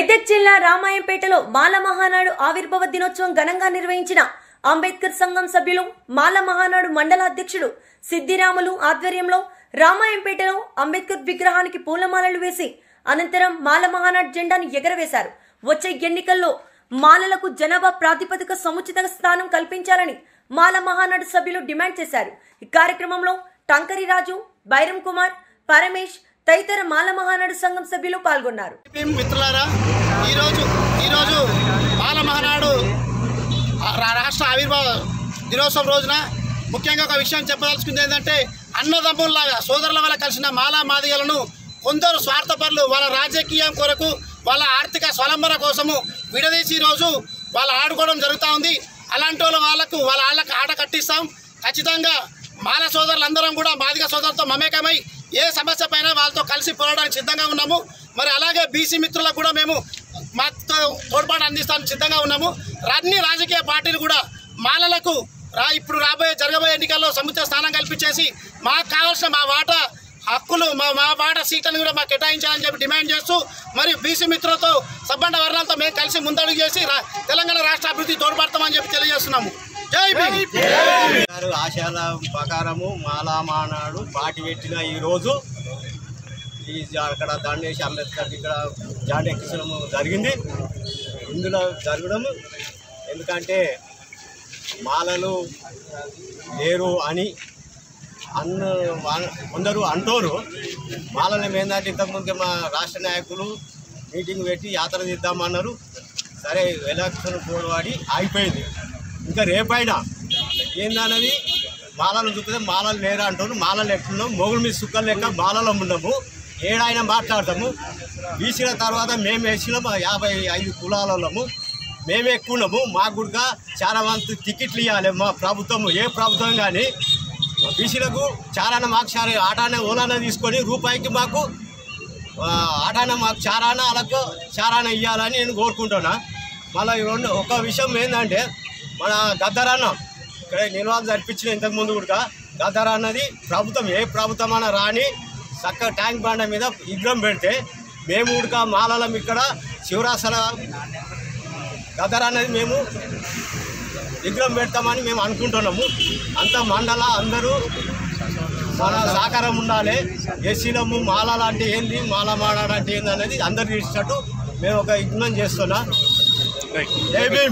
మెదక్ జిల్లా రామాయంపేటలో మాల మహానాడు ఆవిర్భావ దినోత్సవం ఘనంగా నిర్వహించిన అంబేద్కర్ సంఘం సభ్యులు మాల మహానాడు మండల అధ్యక్షుడు సిద్ధిరాములు ఆధ్వర్యంలో రామాయంపేటలో అంబేద్కర్ విగ్రహానికి పూలమాలలు వేసి అనంతరం మాల మహానాడు జెండాను ఎగరవేశారు. వచ్చే ఎన్నికల్లో మాలలకు జనాభా ప్రాతిపదిక సముచిత స్థానం కల్పించాలని మాల మహానాడు సభ్యులు డిమాండ్ చేశారు. ఈ కార్యక్రమంలో టంకరి రాజు, బైరం కుమార్, పరమేష్ తదితర మాల మహానాడు సంఘం సభ్యులు పాల్గొన్నారు. మిత్రులారా, ఈరోజు మాల మహానాడు రాష్ట్ర ఆవిర్భావ దినోత్సవం రోజున ముఖ్యంగా ఒక విషయం చెప్పదలుచుకుంది ఏంటంటే, అన్నదమ్ముల్లాగా సోదరుల వల్ల కలిసిన మాలా మాదిగలను కొందరు స్వార్థపరులు వాళ్ళ రాజకీయం కొరకు, వాళ్ళ ఆర్థిక స్వలంబన కోసము విడదీసి ఈరోజు వాళ్ళు ఆడుకోవడం జరుగుతూ ఉంది. అలాంటి వాళ్ళకు ఆట కట్టిస్తాం. ఖచ్చితంగా మాల సోదరులందరం కూడా మాదిగ సోదరులతో మమేకమై ఏ సమస్య పైన వాళ్ళతో కలిసి పోరాడడానికి సిద్ధంగా ఉన్నాము. మరి అలాగే బీసీ మిత్రులకు కూడా మేము మాతో తోడ్పాటు అందిస్తానికి సిద్ధంగా ఉన్నాము. అన్ని రాజకీయ పార్టీలు కూడా మాలలకు ఇప్పుడు జరగబోయే ఎన్నికల్లో సముచిత స్థానం కల్పించేసి మాకు కావాల్సిన మా వాటా హక్కులు, మా వాటా సీట్లను కూడా మాకు కేటాయించాలని చెప్పి డిమాండ్ చేస్తూ, మరియు బీసీ మిత్రులతో సబ్బండ వర్ణాలతో మేము కలిసి ముందడుగు చేసి తెలంగాణ రాష్ట్ర అభివృద్ధి తోడ్పడతామని చెప్పి తెలియజేస్తున్నాము. జై భీమ్! ఆశాల ప్రకారము మాల మహానాడు పార్టీ పెట్టిన ఈరోజు అక్కడ దండేసి అంబేద్కర్ ఇక్కడ జాండ ఎక్కించడం జరిగింది. ఇందులో జరగడం ఎందుకంటే మాలలు లేరు అని కొందరు అంటారు. మాలలు ఏంటంటే ఇంతకుముందు మా రాష్ట్ర నాయకులు మీటింగ్ పెట్టి యాత్ర చేద్దామన్నారు. సరే, ఎలక్షన్ పోరాడి ఆగిపోయింది. ఇంకా రేపైనా ఏందన్నది మాలలు చూపితే మాలలు లేరా అంటారు. మాలలు ఎట్లున్నాం, మొగుడు మీద సుక్కలు లెక్క మాలలో ఉన్నాము. ఏడాయినా మాట్లాడతాము. బీసీల తర్వాత మేము వేసినాము 55 కులాలము. మేమే ఎక్కువ ఉన్నాము. మాకు కూడా చాలా మంది టికెట్లు ఇవ్వాలి. మా ప్రభుత్వం, ఏ ప్రభుత్వం కానీ బీసీలకు చారాన మాకు చాలా ఆటానే ఓలానే తీసుకొని రూపాయికి మాకు ఆటాన మాకు చారాన వాళ్ళకు చారాన ఇవ్వాలని నేను కోరుకుంటున్నా. మళ్ళీ రెండు ఒక విషయం ఏంటంటే, మన గద్దరాన్న ఇక్కడ నిల్వలు జరిపించిన ఇంతకుముందు కూడా గద్దరాన్నది ప్రభుత్వం, ఏ ప్రభుత్వం అయినా రాని చక్క ట్యాంక్ బండ మీద విగ్రహం పెడితే మేము కూడా మాలలం ఇక్కడ శివరాసన గద్దరాన్నది మేము విగ్రహం పెడతామని మేము అనుకుంటున్నాము. అంత మండల అందరూ మన సహకారం ఉండాలి. ఎస్సీలము మాలలు అంటే ఏంది, మాల మాడాలంటే ఏంది అనేది అందరూ ఇచ్చినట్టు మేము ఒక విజ్ఞప్తి చేస్తున్నాం.